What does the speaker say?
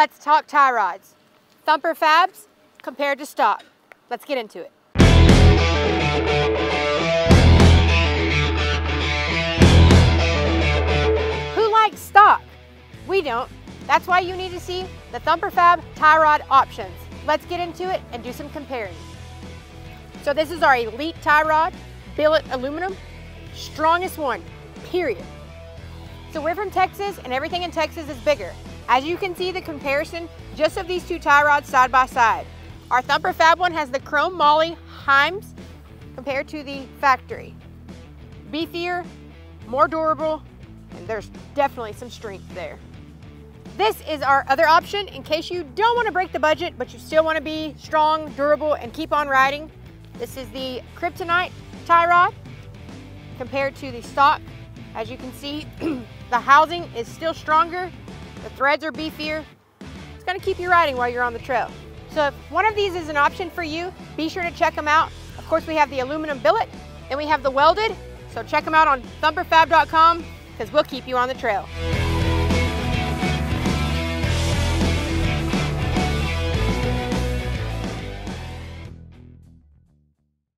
Let's talk tie rods. Thumper Fabs compared to stock. Let's get into it. Who likes stock? We don't. That's why you need to see the Thumper Fab tie rod options. Let's get into it and do some comparing. So this is our Elite tie rod, billet aluminum, strongest one, period. So we're from Texas and everything in Texas is bigger. As you can see the comparison just of these two tie rods side by side. Our Thumper Fab one has the Chrome Molly Heims compared to the factory. Beefier, more durable, and there's definitely some strength there. This is our other option in case you don't want to break the budget, but you still want to be strong, durable, and keep on riding. This is the Kryptonite tie rod compared to the stock. As you can see, the housing is still stronger, the threads are beefier. It's going to keep you riding while you're on the trail. So if one of these is an option for you, be sure to check them out. Of course, we have the aluminum billet and we have the welded, so check them out on thumperfab.com because we'll keep you on the trail.